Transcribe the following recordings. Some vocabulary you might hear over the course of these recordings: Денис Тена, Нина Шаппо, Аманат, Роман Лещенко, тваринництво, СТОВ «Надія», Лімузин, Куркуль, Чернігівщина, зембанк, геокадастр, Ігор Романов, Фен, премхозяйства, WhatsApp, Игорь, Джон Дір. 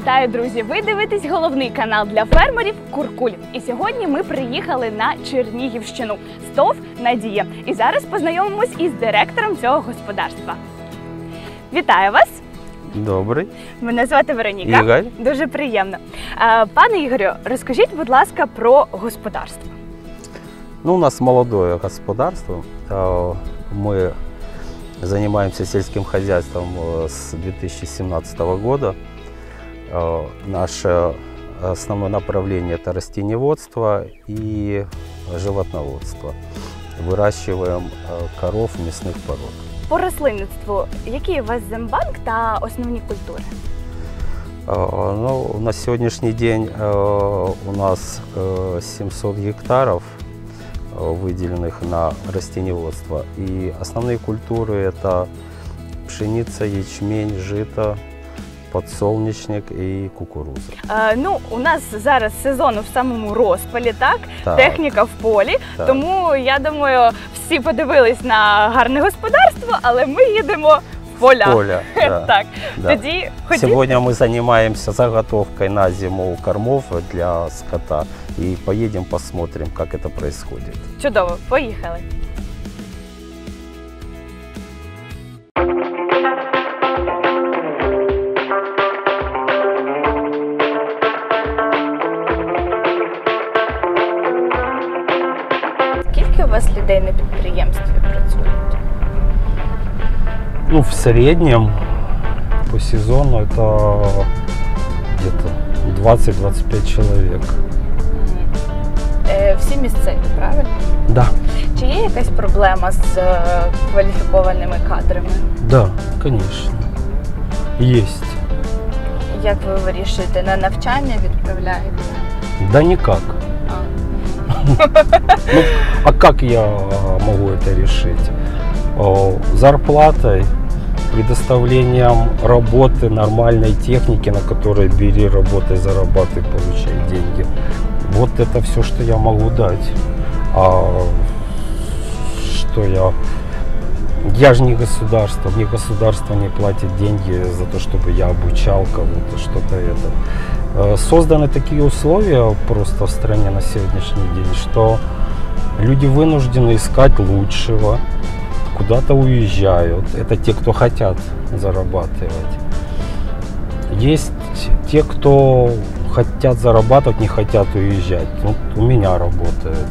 Вітаю, друзі! Ви дивитесь головний канал для фермерів «Куркуль». І сьогодні ми приїхали на Чернігівщину, СТОВ «Надія». І зараз познайомимось із директором цього господарства. Вітаю вас! Добрий. Мене звати Вероніка. Ігор. Дуже приємно. Пане Ігорю, розкажіть, будь ласка, про господарство. Ну, у нас молодое господарство. Мы занимаемся сельским хозяйством с 2017 года. Наше основное направление – это растениеводство и животноводство. Выращиваем коров мясных пород. По рослинництву, какие у вас зембанк и основные культуры? Ну, на сегодняшний день у нас 700 гектаров, выделенных на растениеводство. И основные культуры – это пшеница, ячмень, жито, подсолнечник и кукуруза. Ну, у нас зараз сезон в самому розпалі, так? Техніка в полі, так. Тому, я думаю, всі подивились на гарне господарство, але ми їдемо в поля. Так. Тоді сьогодні ми займаємося заготовкою на зиму кормів для скота. І поїдемо, подивимося, як це відбувається. Чудово, поїхали! Людей на підприємстві працюють? Ну, в середньому по сезону це десь 20-25 чоловік. Всі місцеві, правильно? Да. Чи є якась проблема з кваліфікованими кадрами? Да, звісно. Є. Як ви вирішуєте? На навчання відправляєте? Да ніяк. Ну, а как я могу это решить? Зарплатой, предоставлением работы, нормальной техники, на которой бери, работай, зарабатывай, получай деньги. Вот это все, что я могу дать. А что я же не государство, мне государство не платит деньги за то, чтобы я обучал кого-то, что-то это. Созданы такие условия просто в стране на сегодняшний день, что люди вынуждены искать лучшего, куда-то уезжают. Это те, кто хотят зарабатывать. Есть те, кто хотят зарабатывать, не хотят уезжать. Вот у меня работает.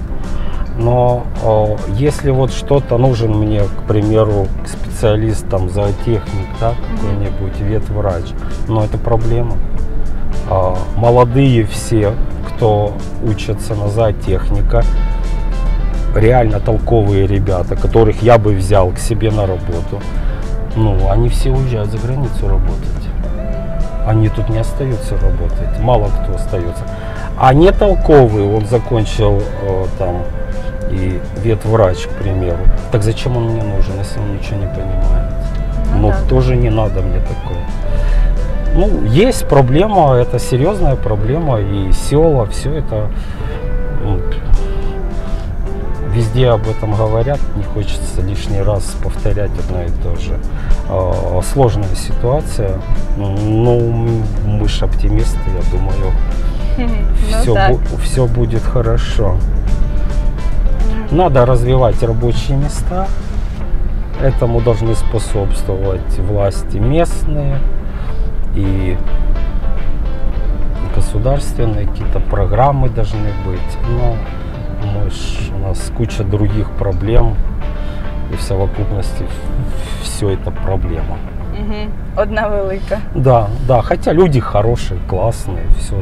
Но если вот что-то нужен мне, к примеру, специалист, там, зоотехник, да, какой-нибудь ветврач, но это проблема. Молодые все, кто учатся на зоотехника, реально толковые ребята, которых я бы взял к себе на работу, ну, они все уезжают за границу работать. Они тут не остаются работать, мало кто остается. А не толковый, он закончил там и ветврач, к примеру, так зачем он мне нужен, если он ничего не понимает? Ну, тоже не надо мне такое. Ну, есть проблема, это серьезная проблема, и села, все это, ну, везде об этом говорят, не хочется лишний раз повторять одно и то же. Сложная ситуация, но мы же оптимисты, я думаю, все будет хорошо. Надо развивать рабочие места, этому должны способствовать власти местные. И государственные какие-то программы должны быть, но у нас куча других проблем, и в совокупности все это проблема. Угу. Одна велика. Да, да, хотя люди хорошие, классные, все.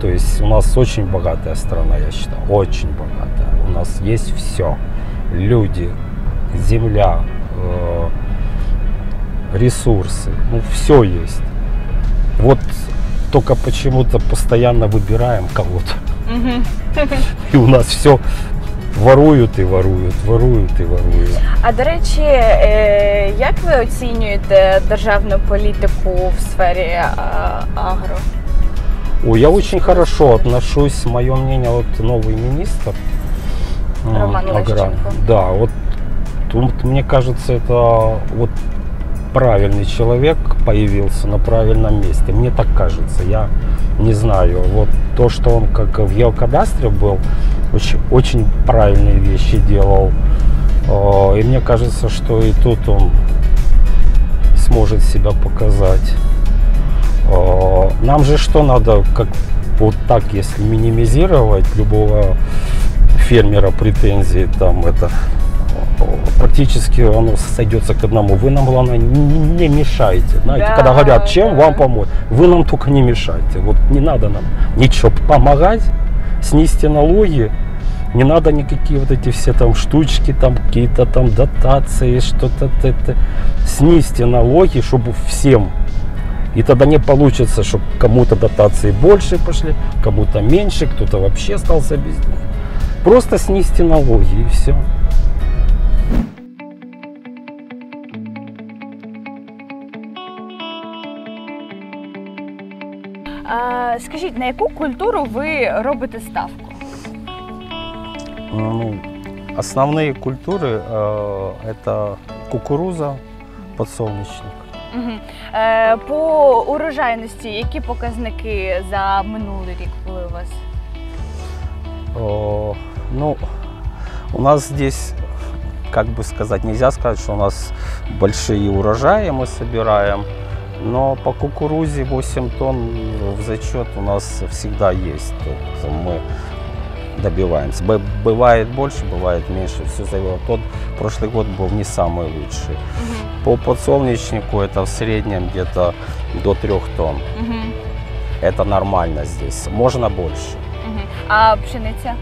То есть у нас очень богатая страна, я считаю, очень богатая. У нас есть все. Люди, земля, ресурсы, ну, все есть. Вот только почему-то постоянно выбираем кого-то. И у нас все воруют и воруют, воруют и воруют. А, до речі, як ви оцінюєте державну політику в сфері агро? Ой, я очень хорошо отношусь, мое мнение, вот новый министр Роман Лещенко. Да, вот мне кажется, это вот правильный человек появился на правильном месте. Мне так кажется, я не знаю. Вот то, что он как в геокадастре был, очень, очень правильные вещи делал. И мне кажется, что и тут он сможет себя показать. Нам же что надо, как вот так, если минимизировать любого фермера претензии, там это практически оно сойдется к одному. Вы нам, главное, не мешайте. Знаете, да, когда говорят, чем вам помочь, вы нам только не мешайте. Вот не надо нам ничего помогать, снизьте налоги. Не надо никакие вот эти все там штучки, там какие-то там дотации, что-то. Снизьте налоги, чтобы всем. И тогда не получится, чтобы кому-то дотации больше пошли, кому-то меньше, кто-то вообще остался без них. Просто снизьте налоги и все. А, скажіть, на яку культуру ви робите ставку? Ну, основные культуры это кукуруза, подсолнечник. Угу. По урожайности, які показники за минулий рік були у вас? Ну, у нас здесь, как бы сказать, нельзя сказать, что у нас большие урожаи мы собираем, но по кукурузе 8 тонн в зачет у нас всегда есть. Тут мы добиваемся. Бывает больше, бывает меньше, все завело. Тот прошлый год был не самый лучший. Угу. По подсолнечнику это в среднем где-то до 3 тонн. Угу. Это нормально здесь, можно больше. Угу. А пшеница?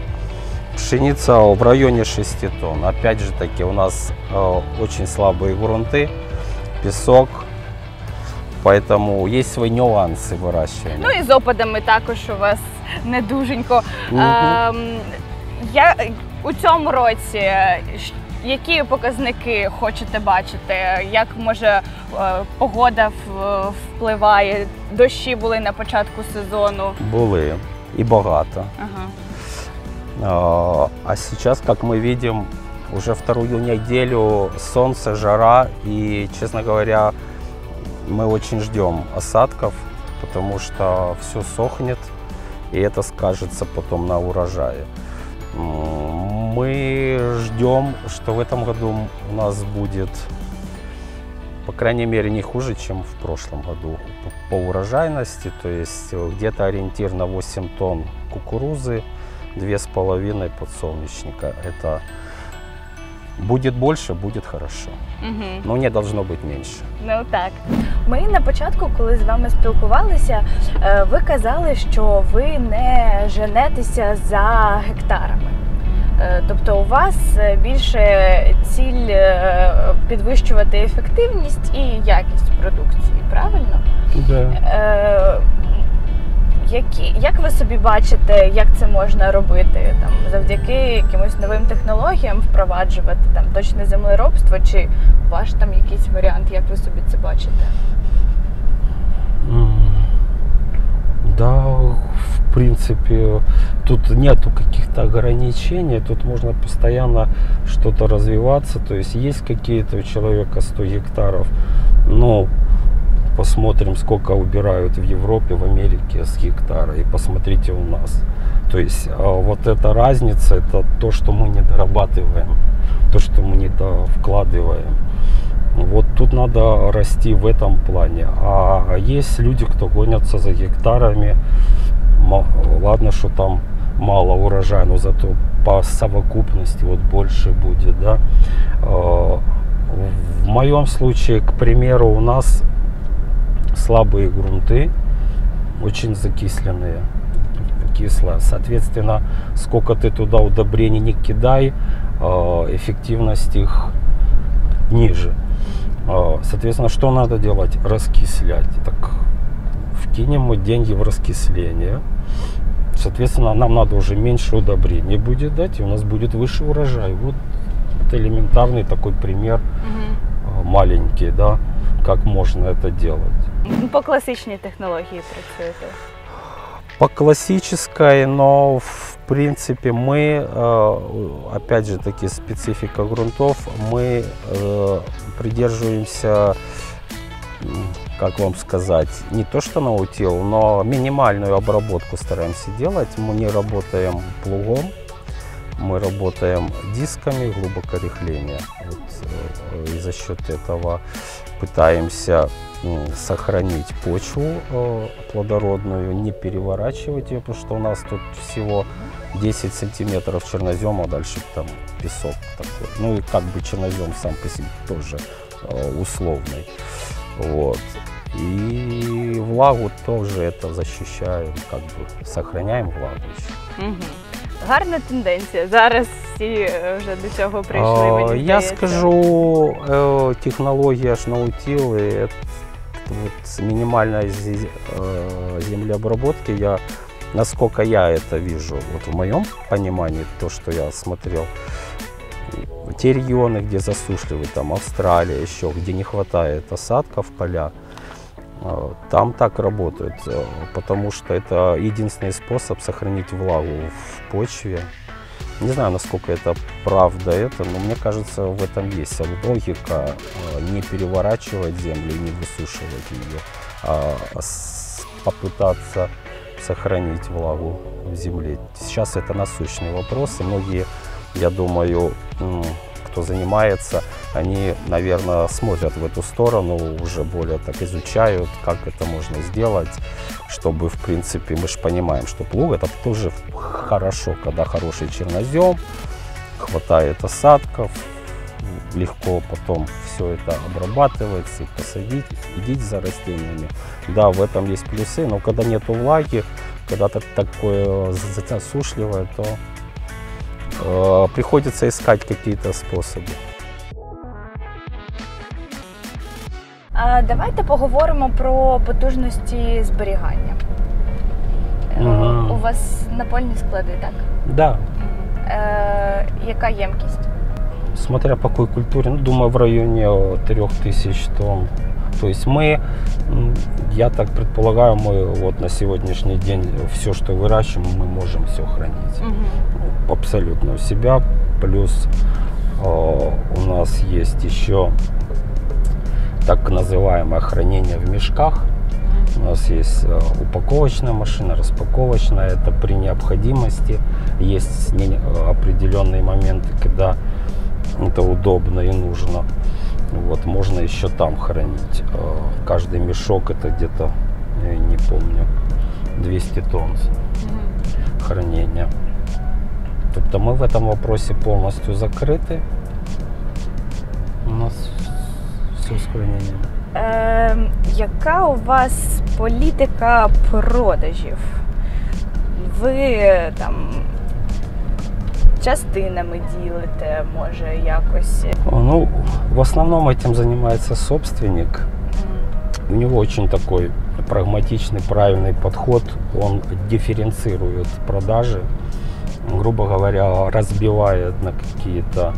Пшеница в районе 6 тонн. Опять же таки, у нас очень слабые грунты, песок, поэтому есть свои нюансы выращивания. Ну и с опадами також у вас не дуженько. Угу. Я у цьому році які показники хочете бачити? Як, може, погода впливає? Дощі були на початку сезону? Були. И богато. Ага. А сейчас, как мы видим, уже вторую неделю солнце, жара, и, честно говоря, мы очень ждем осадков, потому что все сохнет, и это скажется потом на урожае. Мы ждем, что в этом году у нас будет, по крайней мере, не хуже, чем в прошлом году по урожайности, то есть где-то ориентир на 8 тонн кукурузы, 2,5 подсолнечника. Это будет больше, будет хорошо. Угу. Но не должно быть меньше. Ну так. Ми на початку, коли з вами спілкувалися, ви казали, що ви не женетеся за гектарами. Тобто у вас більше ціль підвищувати ефективність і якість продукції, правильно? Да. Як ви собі бачите, як це можна робити? Там, завдяки якимось новим технологіям впроваджувати там, точне землеробство? Чи ваш там якийсь варіант, як ви собі це бачите? Да, в принципе, тут нету каких-то ограничений, тут можно постоянно что-то развиваться, то есть есть какие-то у человека 100 гектаров, но посмотрим, сколько убирают в Европе, в Америке с гектара, и посмотрите у нас. То есть вот эта разница, это то, что мы не дорабатываем, то, что мы не вкладываем. Вот тут надо расти в этом плане. А есть люди, кто гонятся за гектарами. Ладно, что там мало урожая, но зато по совокупности вот больше будет. Да? В моем случае, к примеру, у нас слабые грунты, очень закисленные, кисло. Соответственно, сколько ты туда удобрений не кидай, эффективность их ниже. Соответственно, что надо делать? Раскислять. Так, вкинем мы деньги в раскисление. Соответственно, нам надо уже меньше удобрений будет дать, и у нас будет выше урожай. Вот это элементарный такой пример, маленький, да, как можно это делать. По классической технологии працюєте? По классической, но в принципе мы, опять же таки, специфика грунтов, мы придерживаемся как вам сказать, не то что наутил, но минимальную обработку стараемся делать. Мы не работаем плугом, мы работаем дисками глубокорыхления. Вот, и за счет этого пытаемся сохранить почву плодородную, не переворачивать ее, потому что у нас тут всего 10 сантиметров чернозема, дальше там песок такой. Ну и как бы чернозем сам по себе тоже условный. Вот. И влагу тоже это защищаем, как бы сохраняем влагу еще. Угу. Гарна тенденція. Зараз всі вже до цього прийшли, мені здається. Я скажу, технологія наутіли, вот минимальной землеобработки, я, насколько я это вижу, вот в моем понимании, то, что я смотрел, те регионы, где засушливые, там Австралия, еще, где не хватает осадков, поля, там так работают, потому что это единственный способ сохранить влагу в почве. Не знаю, насколько это правда, но мне кажется, в этом есть логика: не переворачивать землю, не высушивать ее, а попытаться сохранить влагу в земле. Сейчас это насущный вопрос, и многие, я думаю, кто занимается, они, наверное, смотрят в эту сторону, уже более так изучают, как это можно сделать, чтобы, в принципе, мы же понимаем, что плуг — это тоже хорошо, когда хороший чернозем, хватает осадков, легко потом все это обрабатывается, и посадить, следить за растениями. Да, в этом есть плюсы, но когда нет влаги, когда такое засушливое, то приходится искать какие-то способы. Давайте поговоримо про потужності зберігання. Угу. У вас напольні склади, так? Да. Яка ємкість? Смотря по какой культуре, ну, думаю, в районе 3000 тонн. То есть мы, я так предполагаю, мы вот на сегодняшний день все, что выращиваем, мы можем все хранить. Угу. Абсолютно у себя. Плюс у нас есть еще так называемое хранение в мешках. У нас есть упаковочная машина, распаковочная. Это при необходимости. Есть определенные моменты, когда это удобно и нужно. Вот, можно еще там хранить. Каждый мешок — это где-то, я не помню, 200 тонн хранения. Тобто мы в этом вопросе полностью закрыты. У нас все с хранением. Яка у вас політика продажів? Ви там частинами ділите, може, якось? Ну, в основном этим занимается собственник. У него очень такой прагматичный, правильный подход. Он дифференцирует продажи, грубо говоря, разбивает на какие-то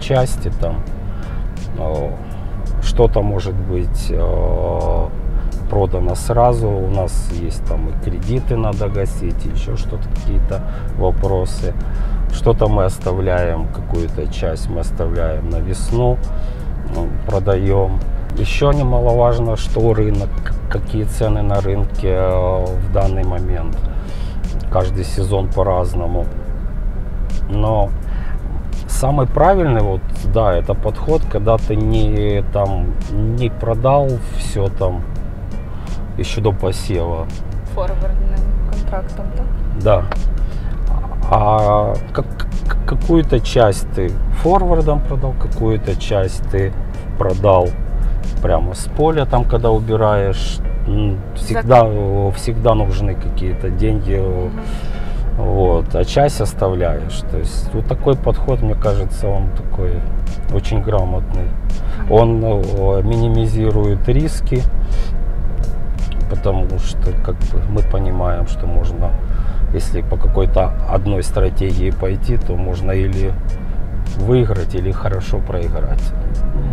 части. Там что-то может быть продано сразу, у нас есть там и кредиты надо гасить, еще что-то, какие-то вопросы. Что-то мы оставляем, какую-то часть мы оставляем на весну, продаем. Еще немаловажно, что рынок, какие цены на рынке в данный момент. Каждый сезон по-разному. Но самый правильный, вот, да, это подход, когда ты не продал все там еще до посева. Форвардным контрактом, так? Да. А какую-то часть ты форвардом продал, какую-то часть ты продал прямо с поля, там, когда убираешь. Всегда нужны какие-то деньги. Угу. Вот, а часть оставляешь. То есть вот такой подход, мне кажется, он такой очень грамотный. Он минимизирует риски, потому что как бы мы понимаем, что можно, если по какой-то одной стратегии пойти, то можно или выиграть, или хорошо проиграть.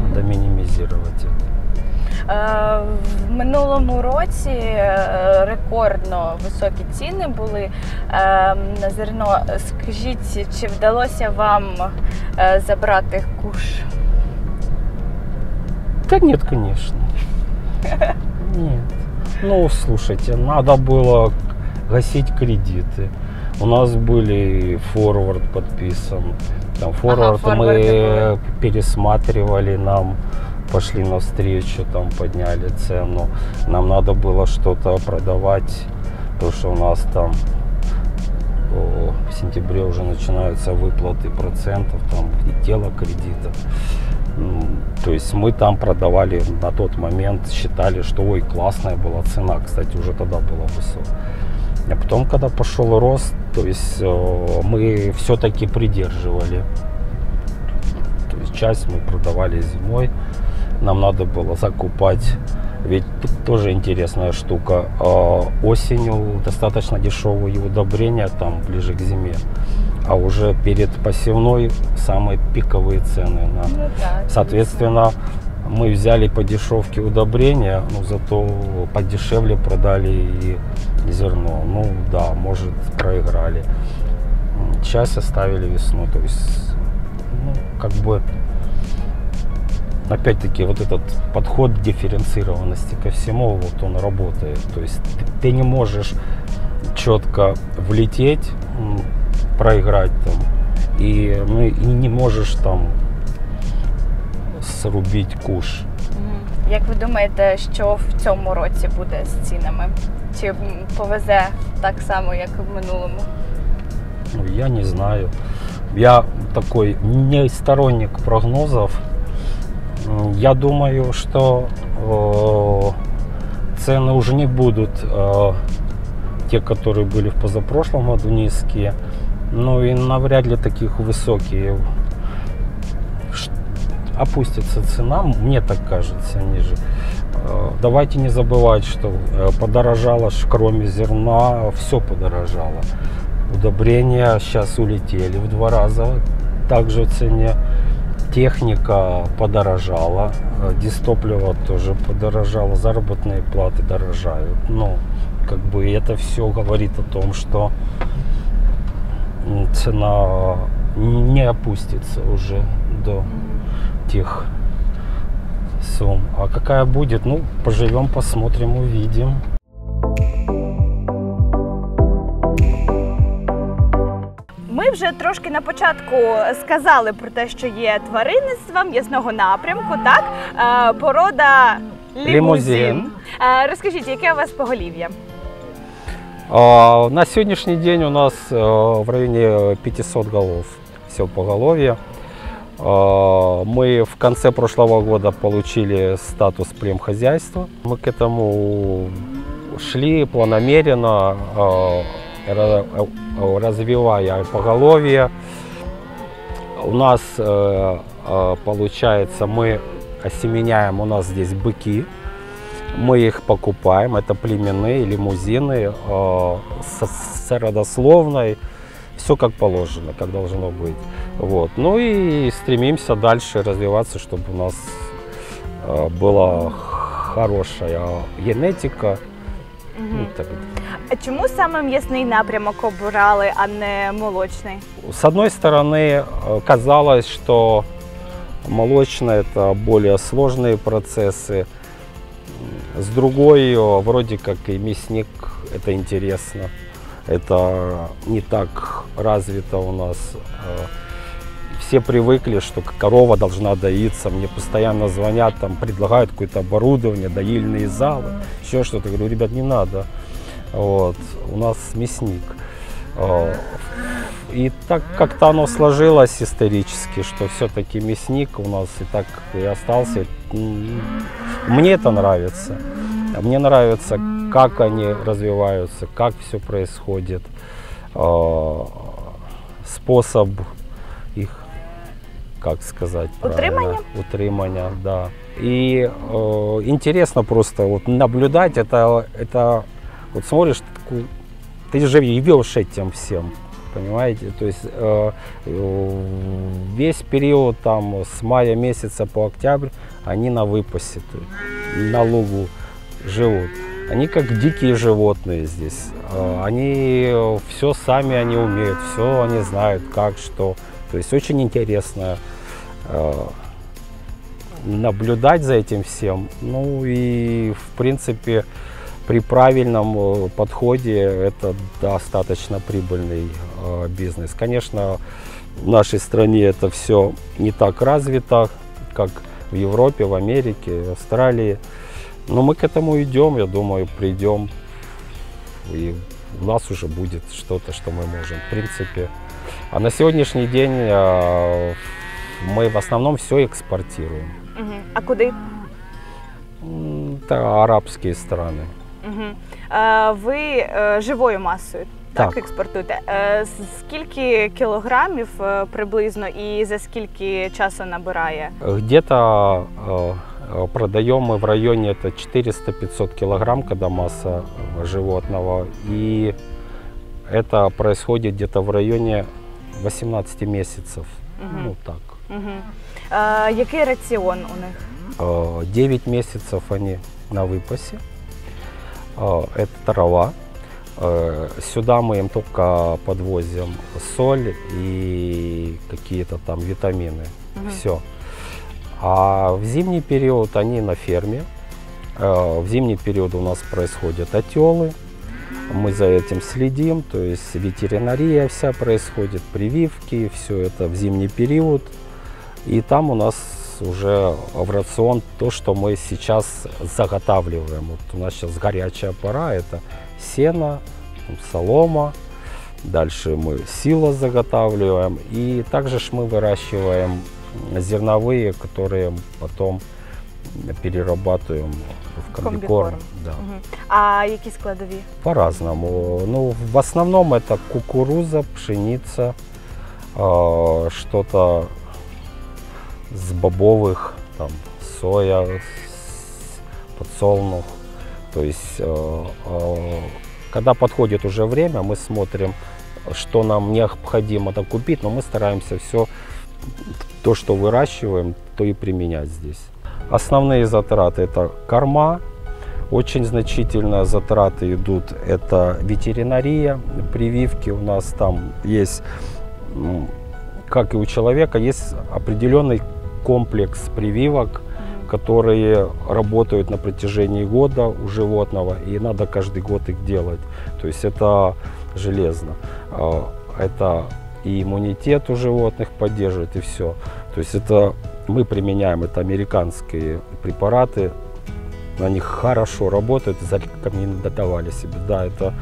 Надо минимизировать это. В минулому році рекордно високі ціни були на зерно. Скажіть, чи вдалося вам забрати куш? Да нет, конечно. Нет. Ну, слушайте, надо было гасить кредиты. У нас были форвард подписан. Там форвард мы пересматривали, нам пошли навстречу, там подняли цену. Нам надо было что-то продавать, потому что у нас там в сентябре уже начинаются выплаты процентов, там тело кредитов. То есть мы там продавали на тот момент, считали, что ой, классная была цена, кстати, уже тогда была высокая. А потом, когда пошел рост, то есть мы все-таки придерживали. То есть часть мы продавали зимой, нам надо было закупать. Ведь тут тоже интересная штука. Осенью достаточно дешевые удобрения, там ближе к зиме. А уже перед посевной самые пиковые цены. На... Ну, да, соответственно, мы взяли по дешевке удобрения, но зато подешевле продали и зерно. Ну да, может, проиграли. Часть оставили весну. То есть, ну, как бы... Опять-таки, вот этот подход дифференцированности ко всему, вот он работает. То есть ты не можешь четко влететь, проиграть там, и, ну, и не можешь там срубить куш. Як ви думаєте, що в цьому році буде з цінами? Чи повезе так само, як і в минулому? Ну, я не знаю. Я такой не сторонник прогнозов. Я думаю, что цены уже не будут те, которые были в позапрошлом году, низкие, ну и навряд ли таких высокие. Опустится цена, мне так кажется, ниже. Давайте не забывать, что подорожало, кроме зерна, все подорожало. Удобрения сейчас улетели в 2 раза, также в цене. Техника подорожала, дистопливо тоже подорожало, заработные платы дорожают. Ну, как бы это все говорит о том, что цена не опустится уже до тех сумм. А какая будет, ну, поживем, посмотрим, увидим. Ми вже трошки на початку сказали про те, що є тваринництвом м'ясного напрямку, так? Порода лімузин. Розкажіть, яке у вас поголів'я? На сьогоднішній день у нас в районі 500 голов всього поголов'я. Мы в конце прошлого года получили статус премхозяйства. Мы к этому шли планомеренно, развивая поголовье. У нас получается, мы осеменяем, у нас здесь быки, мы их покупаем, это племенные лимузины с родословной, все как положено, как должно быть. Вот. Ну и стремимся дальше развиваться, чтобы у нас была хорошая генетика. А чему саме мясный напрямок обрали, а не молочный? С одной стороны, казалось, что молочное – это более сложные процессы. С другой, вроде как и мясник – это интересно. Это не так развито у нас. Все привыкли, что корова должна доиться. Мне постоянно звонят, там предлагают какое-то оборудование, доильные залы, еще что-то. Говорю, ребят, не надо. Вот. У нас мясник. И так как-то оно сложилось исторически, что все-таки мясник у нас и так и остался. Мне это нравится. Мне нравится, как они развиваются, как все происходит, способ их, как сказать, утримания, да. И интересно просто вот наблюдать это вот смотришь, ты живешь этим всем, понимаете? То есть весь период там с мая месяца по октябрь они на выпасе, на лугу живут. Они как дикие животные здесь. Они все сами они умеют, все они знают, как, что. То есть очень интересная наблюдать за этим всем. Ну и, в принципе, при правильном подходе это достаточно прибыльный бизнес. Конечно, в нашей стране это все не так развито, как в Европе, в Америке, в Австралии. Но мы к этому идем, я думаю, придем, и у нас уже будет что-то, что мы можем, в принципе. А на сегодняшний день мы в основном все экспортируем. А куда? Это арабские страны. Вы живою массою так експортуєте? Скільки кілограмів приблизно і за скільки часу набирає? Где-то продаем мы в районе 400-500 килограмм, когда масса животного. И это происходит где-то в районе 18 месяцев. Ну, так. Який рацион у них? 9 месяцев они на выпасе. Это трава. Сюда мы им только подвозим соль и какие-то там витамины. Все. А в зимний период они на ферме. В зимний период у нас происходят отелы. Мы за этим следим, то есть ветеринария вся происходит, прививки, все это в зимний период. И там у нас уже в рацион то, что мы сейчас заготавливаем. Вот у нас сейчас горячая пора, это сено, солома. Дальше мы силос заготавливаем. И также мы выращиваем зерновые, которые потом перерабатываем в комбикорм. Да. А какие складовые? По-разному. Ну, в основном это кукуруза, пшеница, что-то с бобовых, там, соя, подсолнух. То есть, когда подходит уже время, мы смотрим, что нам необходимо докупить, но мы стараемся все то, что выращиваем, то и применять здесь. Основные затраты – это корма, очень значительные затраты идут, это ветеринария, прививки у нас там есть, как и у человека, есть определенный комплекс прививок, которые работают на протяжении года у животного, и надо каждый год их делать, то есть это железно, это и иммунитет у животных поддерживает, и все. То есть это мы применяем, это американские препараты, на них хорошо работают, зарекомендовали себе, да, это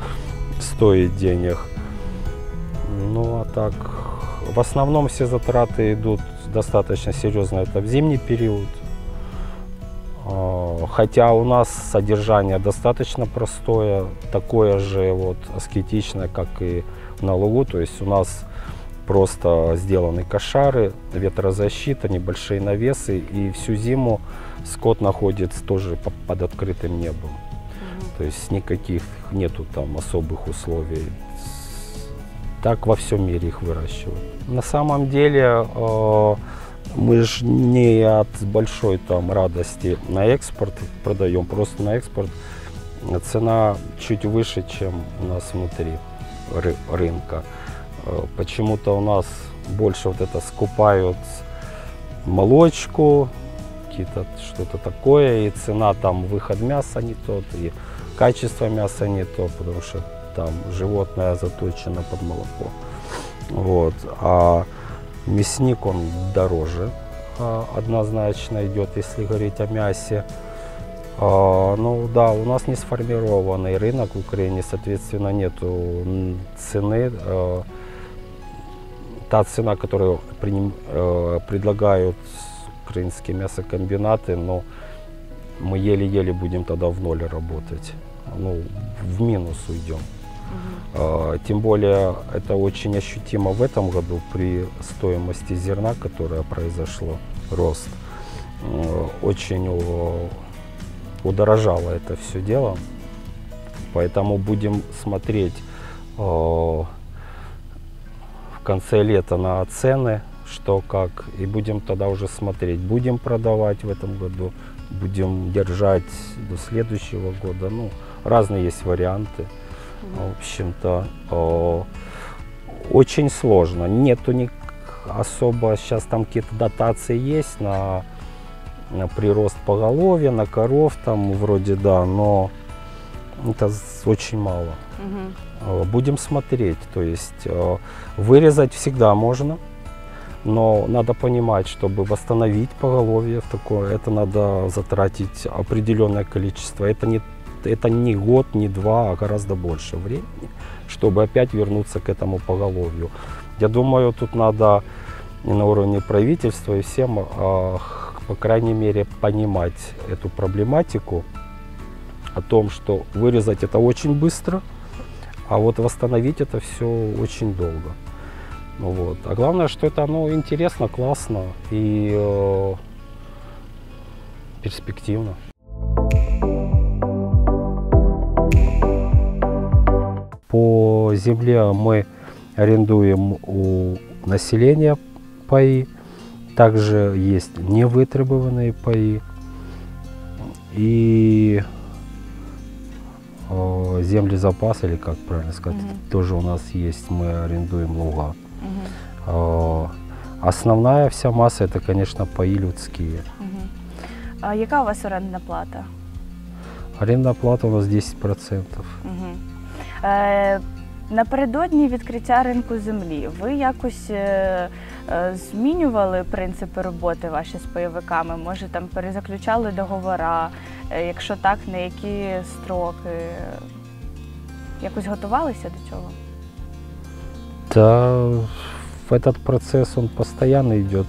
стоит денег. Ну а так, в основном все затраты идут достаточно серьезно, это в зимний период. Хотя у нас содержание достаточно простое, такое же вот аскетичное, как и на лугу. То есть у нас просто сделаны кошары, ветрозащита, небольшие навесы. И всю зиму скот находится тоже под открытым небом. То есть никаких нету там особых условий. Так во всем мире их выращивают. На самом деле мы же не от большой там радости на экспорт продаем, просто на экспорт цена чуть выше, чем у нас внутри рынка. Почему-то у нас больше вот это скупают молочку, какие-то что-то такое, и цена там, выход мяса не тот, и качество мяса не то, потому что там животное заточено под молоко. Вот. А мясник, он дороже однозначно идет, если говорить о мясе. Ну да, у нас не сформированный рынок в Украине, соответственно, нету цены. Та цена, которую предлагают украинские мясокомбинаты, но мы еле-еле будем тогда в ноль работать, ну, в минус уйдем. Тем более это очень ощутимо в этом году при стоимости зерна, которое произошло, рост. Очень удорожало это все дело. Поэтому будем смотреть в конце лета на цены, что как. И будем тогда уже смотреть, будем продавать в этом году, будем держать до следующего года. Ну, разные есть варианты. В общем-то, очень сложно. Нету особо сейчас там какие-то дотации есть на прирост поголовья, на коров там вроде да, но это очень мало. Угу. Будем смотреть, то есть вырезать всегда можно, но надо понимать, чтобы восстановить поголовье, это надо затратить определенное количество. Это не год, не два, а гораздо больше времени, чтобы опять вернуться к этому поголовью. Я думаю, тут надо на уровне правительства и всем, по крайней мере, понимать эту проблематику, о том, что вырезать это очень быстро, а вот восстановить это все очень долго. Вот. А главное, что это оно интересно, классно и перспективно. По земле мы арендуем у населения паи, также есть невытребованные паи и землезапас, или как правильно сказать, тоже у нас есть, мы арендуем луга. Основная вся масса это, конечно, паи людские. А яка у вас орендна плата? Орендна плата у нас 10%. Напередодні відкриття ринку землі ви якось змінювали принципи роботи ваші з пайовиками? Може там перезаключали договори, якщо так, на які строки? Якось готувалися до цього? Да, этот процесс, он постоянно идет.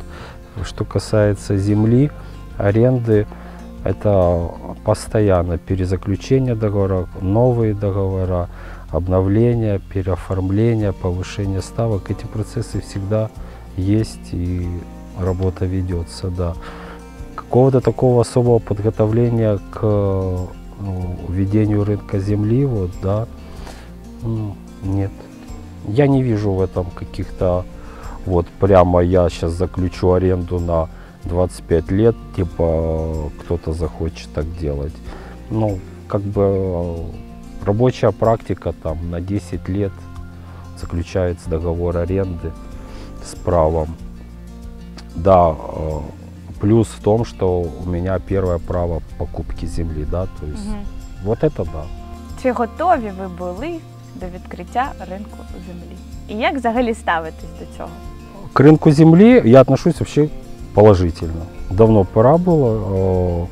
Что касается земли, аренды, это постоянно перезаключение договора, новые договора, обновление, переоформление, повышение ставок. Эти процессы всегда есть и работа ведется, да. Какого-то такого особого подготовления к ведению рынка земли, вот, да, нет. Я не вижу в этом каких-то, вот прямо я сейчас заключу аренду на 25 лет, типа кто-то захочет так делать. Ну, как бы рабочая практика там на 10 лет заключается договор аренды с правом. Да, плюс в том, что у меня первое право покупки земли, да, то есть вот это да. Чи готові ви були до відкриття ринку землі? І як взагалі ставитись до цього? К ринку землі я отношусь вообще положительно. Давно пора было.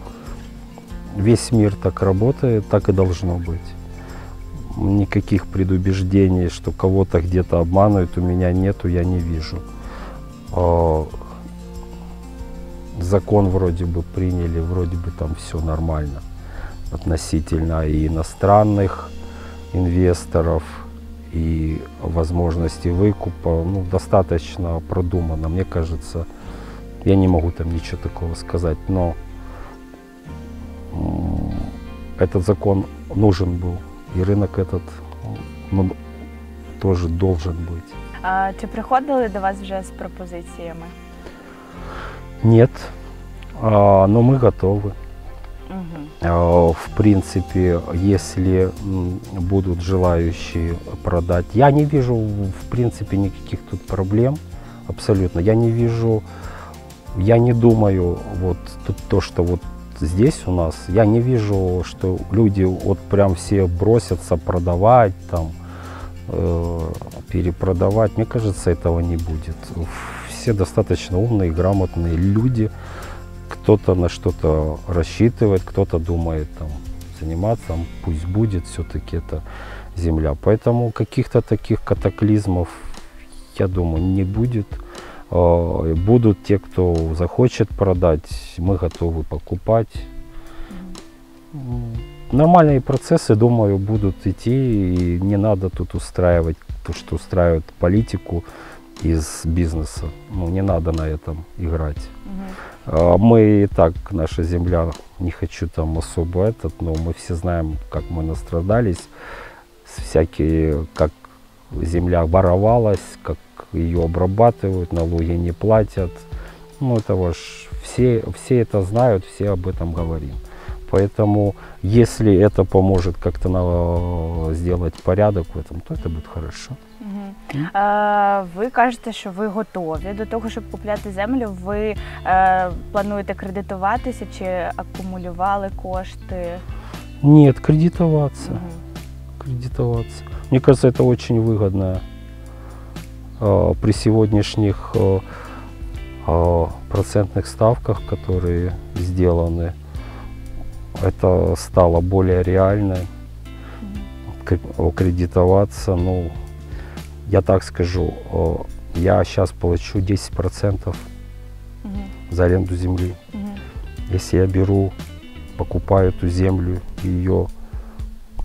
Весь мир так работает, так и должно быть. Никаких предубеждений, что кого-то где-то обманывают, у меня нету, я не вижу. Закон вроде бы приняли, вроде бы там все нормально относительно и иностранных инвесторов, и возможности выкупа, ну, достаточно продумано, мне кажется. Я не могу там ничего такого сказать, но этот закон нужен был, и рынок этот тоже должен быть. А чи приходили до вас уже с пропозициями? Нет, но мы готовы. В принципе, если будут желающие продать, я не вижу, в принципе, никаких тут проблем абсолютно. Я не вижу, я не думаю, вот то, что вот здесь у нас, я не вижу, что люди вот прям все бросятся продавать, там, перепродавать. Мне кажется, этого не будет. Все достаточно умные, грамотные люди. Кто-то на что-то рассчитывает, кто-то думает там, заниматься, там, пусть будет, все-таки это земля. Поэтому каких-то таких катаклизмов, я думаю, не будет. Будут те, кто захочет продать, мы готовы покупать. Нормальные процессы, думаю, будут идти, и не надо тут устраивать то, что устраивает политику из бизнеса. Ну, не надо на этом играть. Мы и так, наша земля, не хочу там особо этот, но мы все знаем, как мы настрадались, всякие, как земля воровалась, как ее обрабатывают, налоги не платят. Ну, это все это знают, все об этом говорим. Поэтому, если это поможет как-то сделать порядок в этом, то это будет хорошо. Ви кажете, що ви готові до того, щоб купляти землю. Ви плануєте кредитуватися чи акумулювали кошти? Ні, кредитуватися. Кредитуватися. Мені здається, це дуже вигідно при сьогоднішніх процентних ставках, які зроблені. Це стало більш реально. Кредитуватися, ну, я так скажу, я сейчас получу 10% за аренду земли. Если я беру, покупаю эту землю, ее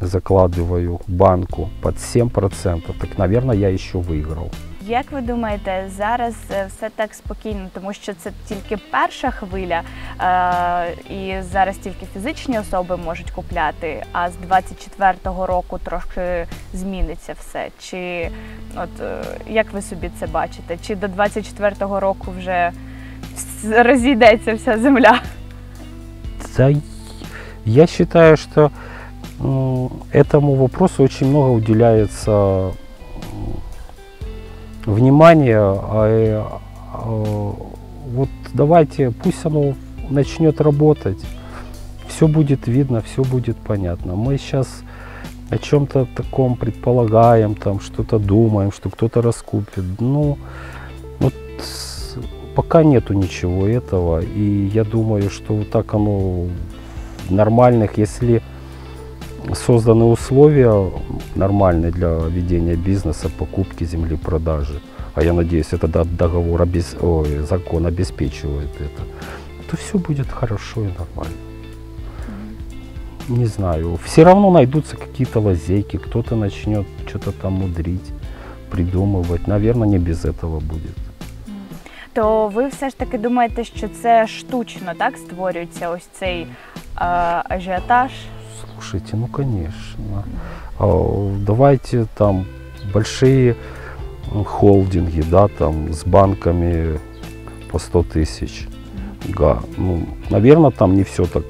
закладываю в банку под 7%, так, наверное, я еще выиграл. Як ви думаєте, зараз все так спокійно, тому що це тільки перша хвиля, і зараз тільки фізичні особи можуть купляти, а з 24-го року трошки зміниться все. Чи, от, як ви собі це бачите? Чи до 24-го року вже розійдеться вся земля? Це, я вважаю, що цьому питанню дуже багато уделяється внимание, вот давайте, пусть оно начнет работать, все будет видно, все будет понятно. Мы сейчас о чем-то таком предполагаем, там что-то думаем, что кто-то раскупит. Ну, вот пока нету ничего этого, и я думаю, что вот так оно нормальных, если созданы условия нормальные для ведения бизнеса, покупки земли, продажи, а я надеюсь, это договор, закон обеспечивает это, то все будет хорошо и нормально. Не знаю, все равно найдутся какие-то лазейки, кто-то начнет что-то там мудрить, придумывать, наверное, не без этого будет. То ви все ж таки думаєте, що це штучно, так, створюється ось цей ажіотаж? Слушайте, ну конечно. Давайте там большие холдинги, да, там с банками по 100 000. Да. Ну, наверное, там не все так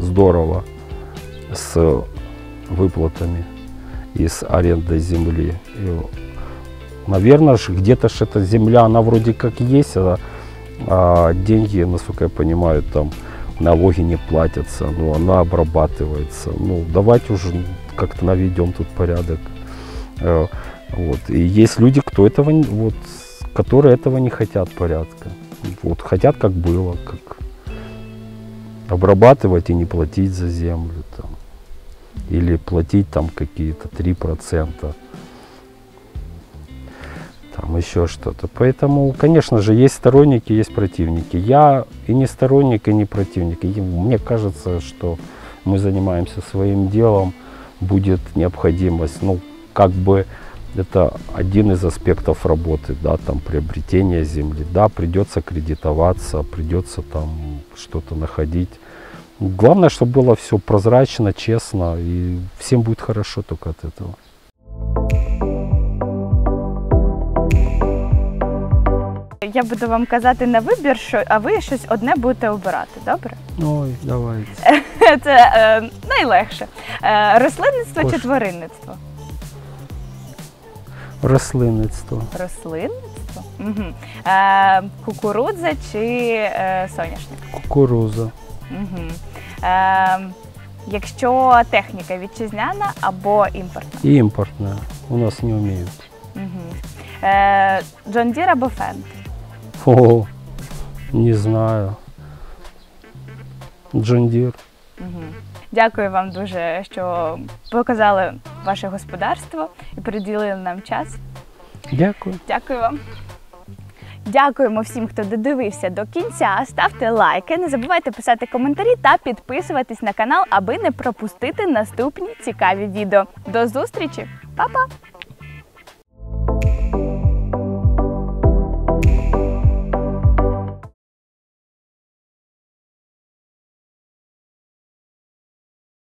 здорово с выплатами и с арендой земли. Наверное, где-то ж эта земля, она вроде как есть, а деньги, насколько я понимаю, там налоги не платятся, но она обрабатывается. Ну, давайте уже как-то наведем тут порядок. Вот. И есть люди, кто этого, вот, которые этого не хотят порядка. Вот, хотят, как было, как обрабатывать и не платить за землю. Там. Или платить там какие-то 3%. Там еще что-то. Поэтому, конечно же, есть сторонники, есть противники. Я и не сторонник, и не противник. И мне кажется, что мы занимаемся своим делом, будет необходимость, ну, как бы это один из аспектов работы, да, там, приобретение земли. Да, придется кредитоваться, придется там что-то находить. Главное, чтобы было все прозрачно, честно, и всем будет хорошо только от этого. Я буду вам казати на вибір, а ви щось одне будете обирати, добре? Ой, давайте. Це найлегше. Рослинництво чи тваринництво? Рослинництво. Рослинництво? Кукурудза чи соняшник? Кукурудза. Якщо техніка вітчизняна або імпортна? Імпортна. У нас не вміють. Джон Дір або Фен? О, не знаю. Джон Дір. Дякую вам дуже, що показали ваше господарство і приділили нам час. Дякую. Дякую вам. Дякуємо всім, хто додивився до кінця. Ставте лайки, не забувайте писати коментарі та підписуватись на канал, аби не пропустити наступні цікаві відео. До зустрічі! Па-па!